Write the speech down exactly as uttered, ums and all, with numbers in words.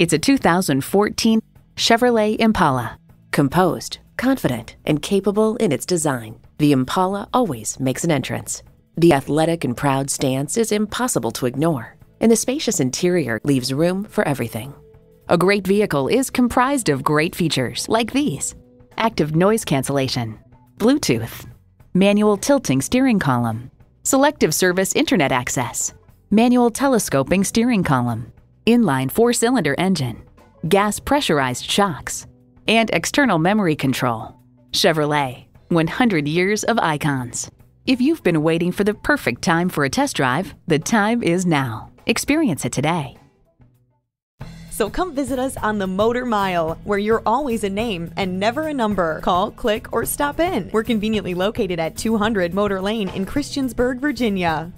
It's a two thousand fourteen Chevrolet Impala. Composed, confident, and capable in its design, the Impala always makes an entrance. The athletic and proud stance is impossible to ignore, and the spacious interior leaves room for everything. A great vehicle is comprised of great features like these: active noise cancellation, Bluetooth, manual tilting steering column, selective service internet access, manual telescoping steering column, inline four-cylinder engine, gas pressurized shocks, and external memory control. Chevrolet, one hundred years of icons. If you've been waiting for the perfect time for a test drive, the time is now. Experience it today. So come visit us on the Motor Mile, where you're always a name and never a number. Call, click, or stop in. We're conveniently located at two hundred Motor Lane in Christiansburg, Virginia.